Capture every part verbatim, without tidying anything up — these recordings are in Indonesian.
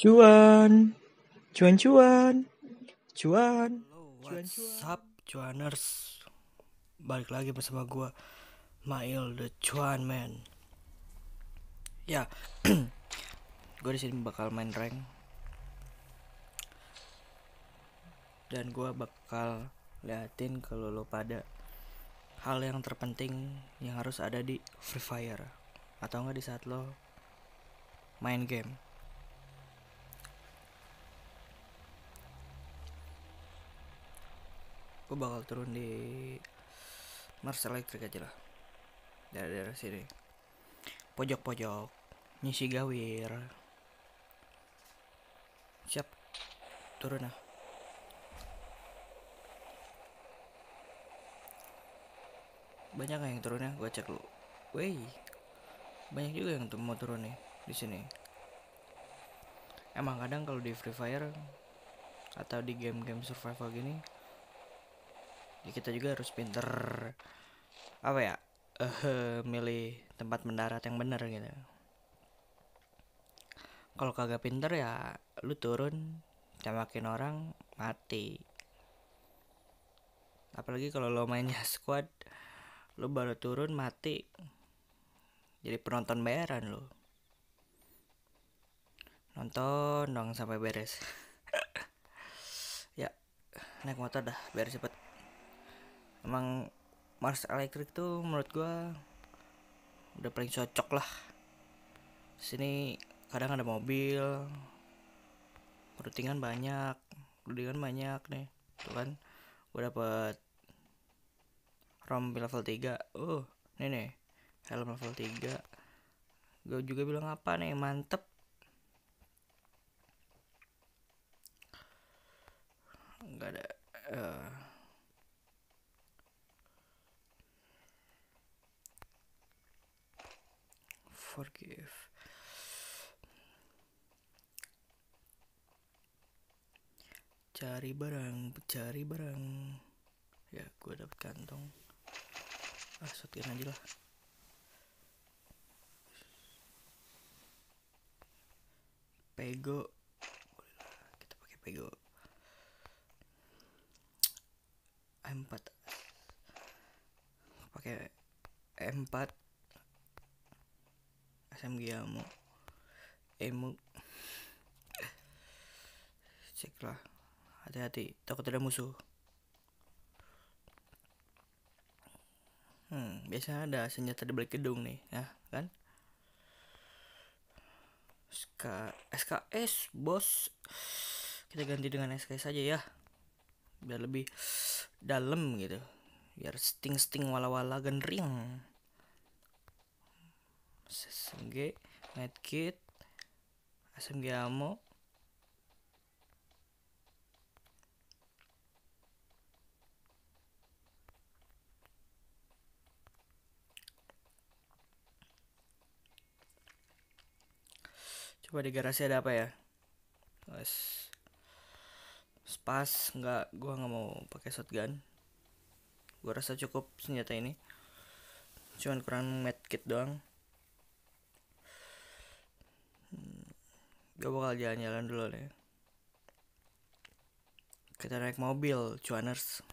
Cuan, cuan, cuan, cuan. What's up, cuanners? Balik lagi bersama gue, Mail the Cuan Man. Ya, gue di sini bakal main rank dan gue bakal liatin kalau lo pada hal yang terpenting yang harus ada di Free Fire atau enggak di saat lo main game. Gue bakal turun di Marselite aja lah, dari daerah sini, pojok-pojok, nyisi gawir. Siap, turun lah. Banyak nggak yang turunnya? Gue cek lu. Wih, banyak juga yang mau turun nih di sini. Emang kadang kalau di Free Fire atau di game-game survival gini, ya kita juga harus pinter apa ya uh, milih tempat mendarat yang benar gitu. Kalau kagak pinter ya lu turun camakin orang mati. Apalagi kalau lo mainnya squad, lu baru turun mati, jadi penonton bayaran lo. Nonton dong sampai beres. Ya, naik motor dah biar cepet. Emang Mars Electric tuh menurut gua udah paling cocok lah. Sini kadang ada mobil, rootingan banyak, rootingan banyak nih, tuh kan. Gua dapet ROM level tiga. Oh, uh, ini nih helm level tiga. Gua juga bilang apa nih, mantep. Enggak ada. Uh, Forgive. Cari barang, cari barang. Ya, gue dapet kantong. Ah, shotgun aja lah. Pego. Kita pakai pego. M empat. Pakai M empat. S M G emu, emu, cek lah, hati-hati, takut ada musuh. Hmm, biasanya ada senjata di balik gedung nih, nah kan? S K S bos, kita ganti dengan S K S aja ya, biar lebih dalam gitu, biar sting-sting wala-wala genring. S M G, medkit, S M G ammo, coba di garasi ada apa ya? Wes, spas, nggak, gua nggak mau pakai shotgun, gua rasa cukup senjata ini, cuman kurang medkit doang. Gue bakal jalan-jalan dulu nih. Kita naik mobil, cuanners.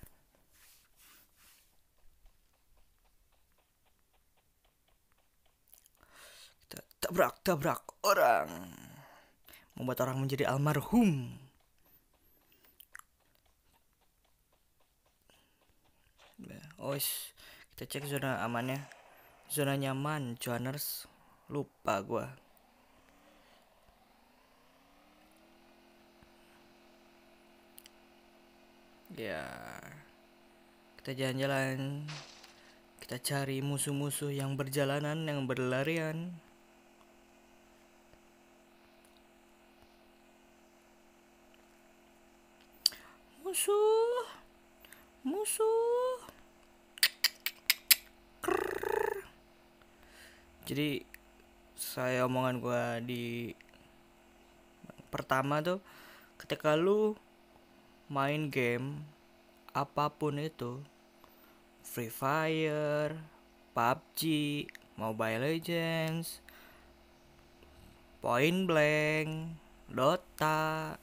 Kita tabrak-tabrak orang, membuat orang menjadi almarhum. Oh, kita cek zona amannya, zona nyaman, cuanners. Lupa gue. Ya, kita jalan-jalan, kita cari musuh-musuh yang berjalanan, yang berlarian. Musuh, musuh. Krrr. Jadi, saya omongan gua di pertama tuh, ketika lu main game apapun itu, Free Fire, P U B G, Mobile Legends, Point Blank, Dota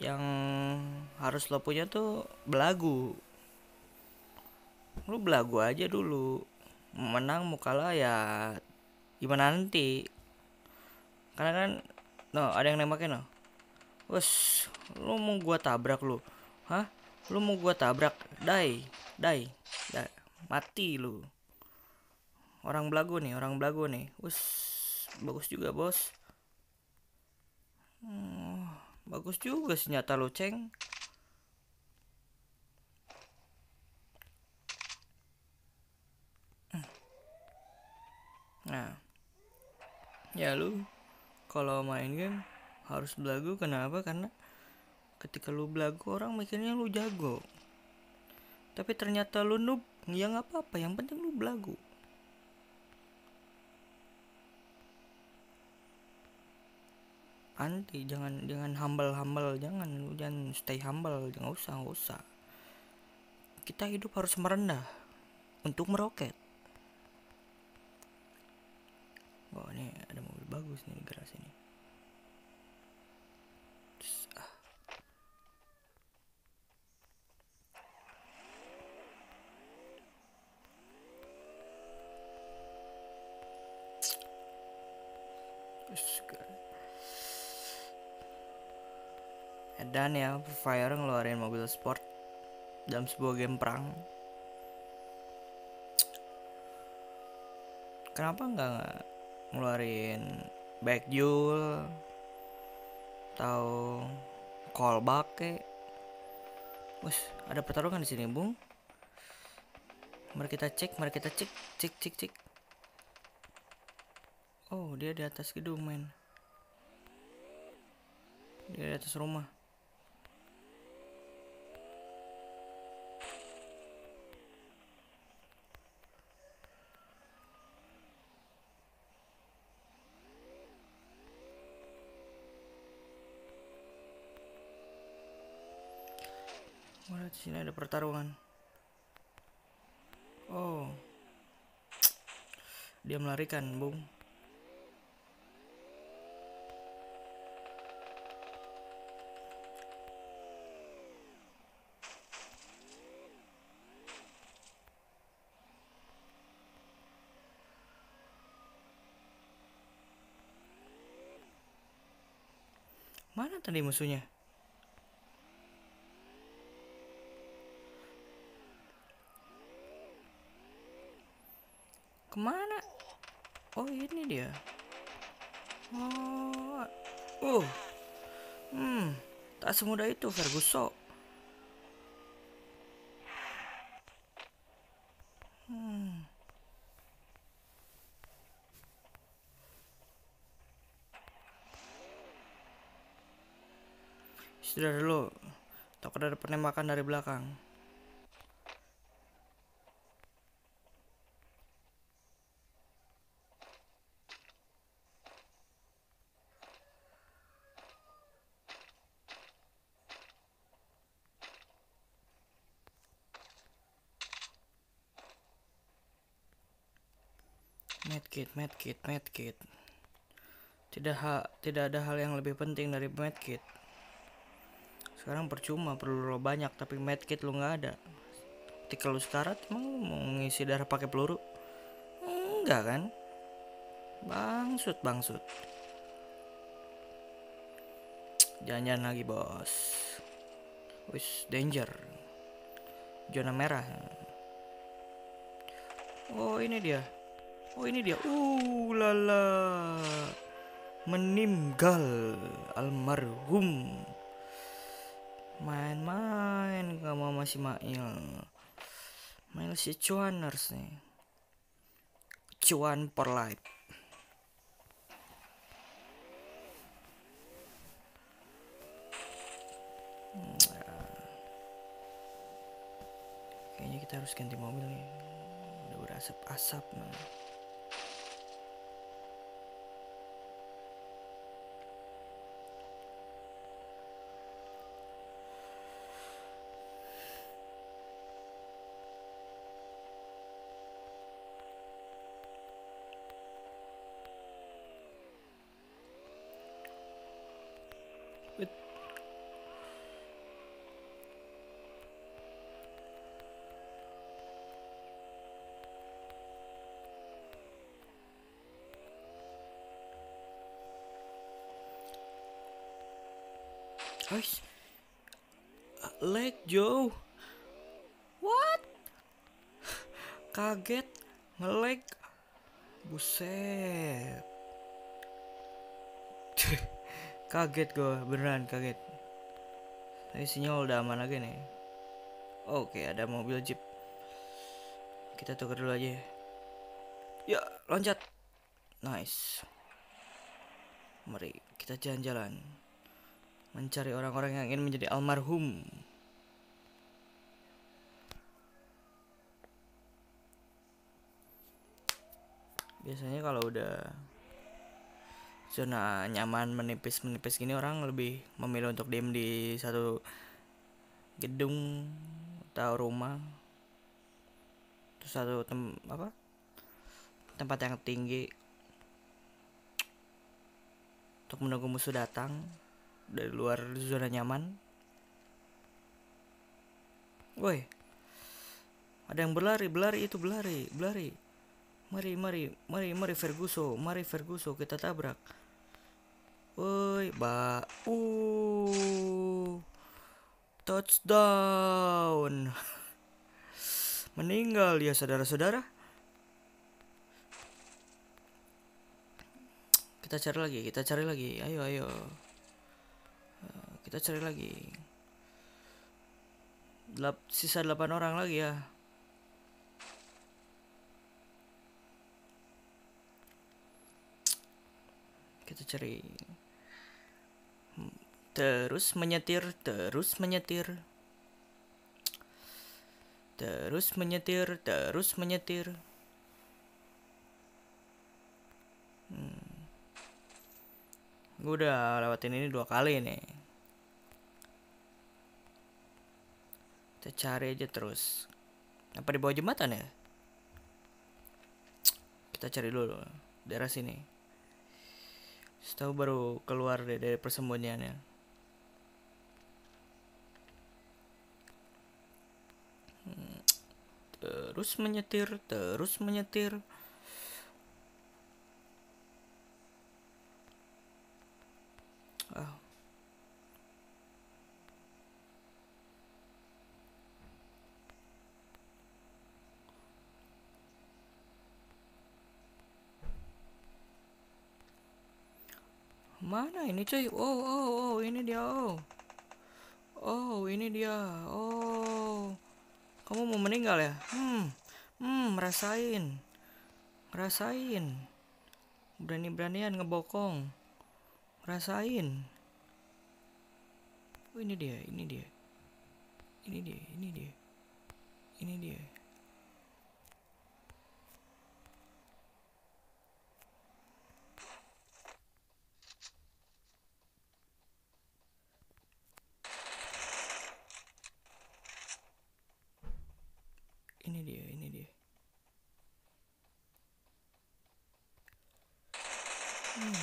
yang harus lo punya tuh belagu. Lu belagu aja dulu, menang mau kalah ya gimana nanti, karena kan no ada yang nembakin no. Wes, lu mau gua tabrak lu, hah? Lu mau gua tabrak, dai, dai, dai, mati lu. Orang belagu nih, orang belagu nih. Wes, bagus juga bos. Hmm, bagus juga senjata lu, ceng. Nah, ya lu kalau main game harus belagu. Kenapa? Karena ketika lu belagu orang mikirnya lu jago, tapi ternyata lu noob. Ya nggak apa-apa, yang penting lu belagu. Anti, jangan jangan humble humble, jangan lu jangan stay humble, jangan usah nggak usah. Kita hidup harus merendah untuk meroket. Oh, ini ada mobil bagus nih di garasi ini. Ah. Dan ya, Free Fire ngeluarin mobil sport dalam sebuah game perang. Kenapa enggak ngeluarin back duel atau callback? Wes, ada pertarungan di sini, Bung. Mari kita cek, mari kita cek, cek, cek, cek. Oh, dia di atas gedung, men. Dia di atas rumah. Di sini ada pertarungan. Oh, dia melarikan, Bung. Mana tadi musuhnya? Kemana? Oh, ini dia. Oh, uh, hmm, tak semudah itu, Ferguson. Hmm. Sudah dulu, takut ada penembakan dari belakang. Medkit, medkit, medkit. Tidak ha, tidak ada hal yang lebih penting dari medkit. Sekarang percuma perlu lo banyak, tapi medkit lo nggak ada. Ketika lo sekarat, emang lo mau ngisi darah pakai peluru? Enggak kan? Bangsut, bangsut. Jangan-jangan lagi bos. Wis danger. Zona merah. Oh, ini dia. Oh, ini dia. Uh, lala. Meninggal almarhum. Main-main gak mau masih mail. Mail si CUANNERS nih. Cuan per life. Kayaknya kita harus ganti mobil nih. Udah berasap-asap nih. Hush. Lag Joe. What? Kaget, nge-lag. Buset. Kaget gue, beneran kaget. Tapi sinyal udah aman lagi nih. Oke, ada mobil jeep. Kita tukar dulu aja. Ya, loncat. Nice. Mari kita jalan-jalan, mencari orang-orang yang ingin menjadi almarhum. Biasanya kalau udah zona nyaman menipis-menipis gini, orang lebih memilih untuk diem di satu gedung atau rumah, terus satu tem apa tempat yang tinggi untuk menunggu musuh datang dari luar zona nyaman. Woi, ada yang berlari, berlari itu berlari, berlari. Mari, mari, mari, mari Ferguson, mari Ferguson, kita tabrak. Woi, ba, uh, touchdown. Meninggal ya saudara-saudara. Kita cari lagi, kita cari lagi, ayo, ayo. Kita cari lagi. Lap, sisa delapan orang lagi ya. Kita cari. Terus menyetir, terus menyetir. Terus menyetir, terus menyetir. Hmm. Gue udah lewatin ini dua kali nih. Kita cari aja terus. Apa di bawah jembatan ya? Kita cari dulu daerah sini. Setahu baru keluar deh dari persembunyiannya. Hmm. Terus menyetir, terus menyetir. Mana ini cuy? Oh, oh, oh, ini dia. Oh, oh, ini dia. Oh, kamu mau meninggal ya? Hmm, hmm, rasain, rasain. Berani-beranian ngebokong, rasain. Oh, ini dia, ini dia, ini dia, ini dia, ini dia. Ini dia, ini dia. Hmm.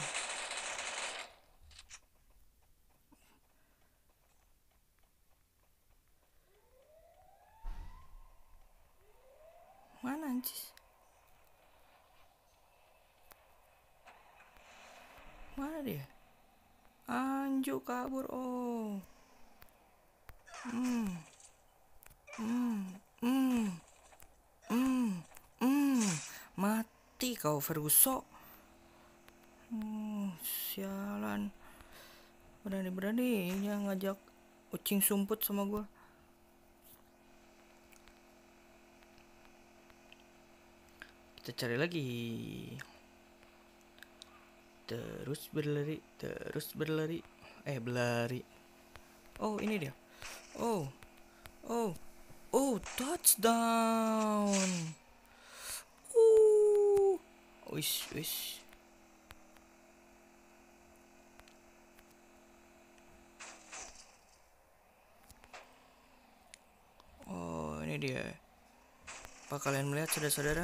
Mana anjis? Mana dia? Anju kabur. Oh. Hmm. Hmm. Hmm. Hmm, hmm, mati kau Ferguson. Hmm, sialan. Berani-berani yang ngajak ucing sumput sama gua. Kita cari lagi. Terus berlari, terus berlari. Eh, berlari. Oh, ini dia. Oh. Oh. Oh, touchdown. Uh. Wish, wish. Oh, ini dia. Apa kalian melihat, saudara-saudara?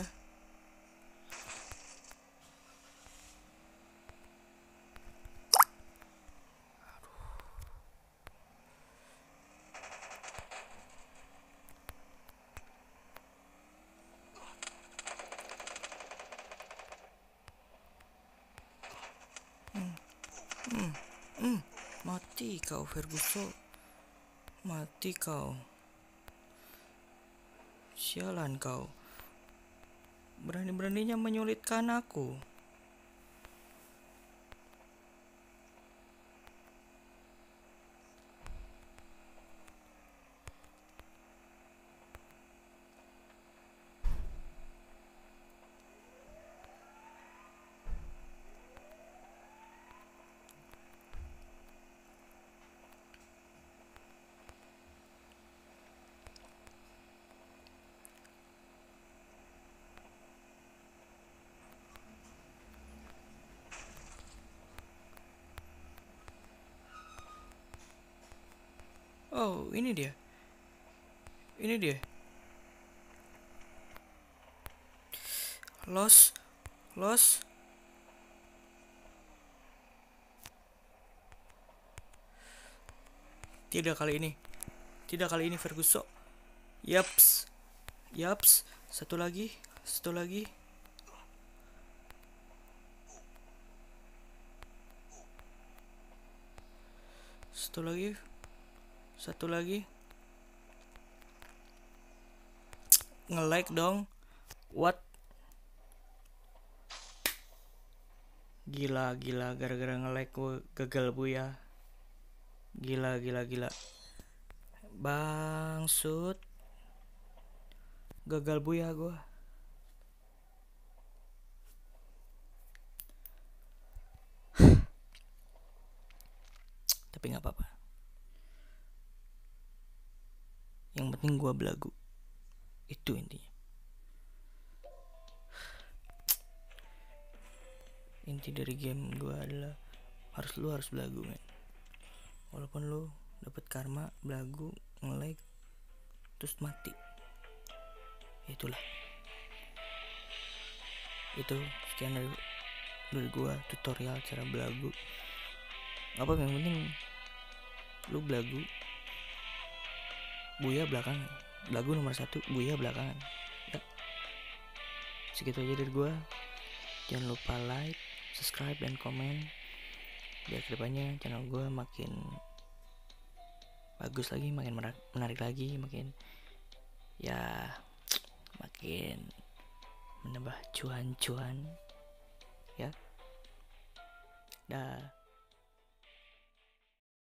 Mati kau Ferguson, mati kau, sialan kau, berani-beraninya menyulitkan aku. Oh, ini dia. Ini dia. Los, los. Tidak kali ini. Tidak kali ini Ferguson. Yaps. Yaps. Satu lagi, satu lagi. Satu lagi. Satu lagi. Nge-like dong. What? Gila, gila. Gara-gara nge-like gue gagal buya. Gila, gila, gila. Bangsut. Gagal buya gue. Tapi gak apa-apa. Yang penting gua belagu. Itu intinya. Inti dari game gua adalah harus lu harus belagu, men. Walaupun lu dapet karma, belagu, nge-like terus mati. Itulah. Itu sekian dari, dari gua tutorial cara belagu. Apa yang penting lu belagu. Buya belakangan, belagu nomor satu, buya belakangan. Ya. Segitu aja dari gua. Jangan lupa like, subscribe, dan komen biar kedepannya channel gua makin bagus lagi, makin menarik lagi, makin ya makin menambah cuan-cuan. Ya. Dah.